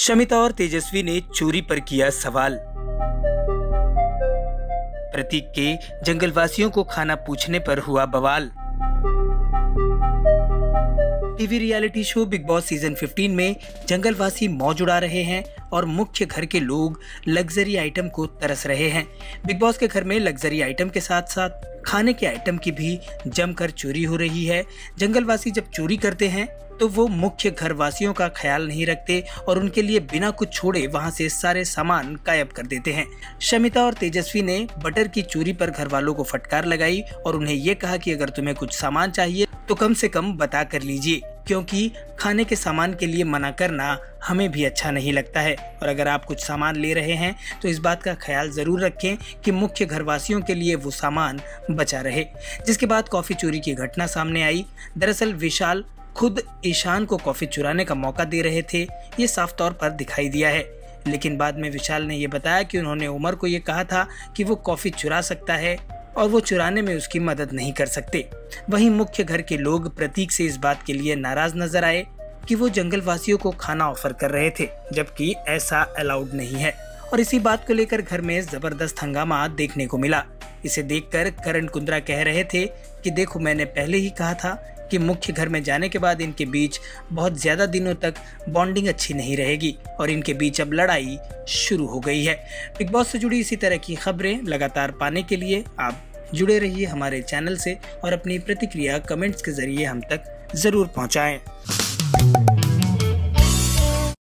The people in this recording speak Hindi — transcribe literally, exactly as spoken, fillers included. शमिता और तेजस्वी ने चोरी पर किया सवाल। प्रतीक के जंगलवासियों को खाना पूछने पर हुआ बवाल। TV reality show Bigg Boss season पंद्रह में जंगलवासी मौज उड़ा रहे हैं और मुख्य घर के लोग लग्जरी आइटम को तरस रहे हैं। बिग बॉस के घर में लग्जरी आइटम के साथ साथ खाने के आइटम की भी जमकर चोरी हो रही है। जंगलवासी जब चोरी करते हैं तो वो मुख्य घरवासियों का ख्याल नहीं रखते और उनके लिए बिना कुछ छोड़े वहां से सारे सामान गायब कर देते हैं। शमिता और तेजस्वी ने बटर की चोरी पर घरवालों को फटकार लगाई और उन्हें ये कहा कि अगर तुम्हें कुछ सामान चाहिए तो कम से कम बता कर लीजिए, क्योंकि खाने के सामान के लिए मना करना हमें भी अच्छा नहीं लगता है। और अगर आप कुछ सामान ले रहे हैं तो इस बात का ख्याल ज़रूर रखें कि मुख्य घरवासियों के लिए वो सामान बचा रहे। जिसके बाद कॉफ़ी चोरी की घटना सामने आई। दरअसल विशाल खुद ईशान को कॉफ़ी चुराने का मौका दे रहे थे, ये साफ तौर पर दिखाई दिया है। लेकिन बाद में विशाल ने यह बताया कि उन्होंने उमर को ये कहा था कि वो कॉफ़ी चुरा सकता है और वो चुराने में उसकी मदद नहीं कर सकते। वहीं मुख्य घर के लोग प्रतीक से इस बात के लिए नाराज नजर आए कि वो जंगलवासियों को खाना ऑफर कर रहे थे, जबकि ऐसा अलाउड नहीं है। और इसी बात को लेकर घर में जबरदस्त हंगामा देखने को मिला। इसे देखकर करण कुंद्रा कह रहे थे कि देखो, मैंने पहले ही कहा था कि मुख्य घर में जाने के बाद इनके बीच बहुत ज़्यादा दिनों तक बॉन्डिंग अच्छी नहीं रहेगी और इनके बीच अब लड़ाई शुरू हो गई है। बिग बॉस से जुड़ी इसी तरह की खबरें लगातार पाने के लिए आप जुड़े रहिए हमारे चैनल से और अपनी प्रतिक्रिया कमेंट्स के जरिए हम तक ज़रूर पहुँचाएँ।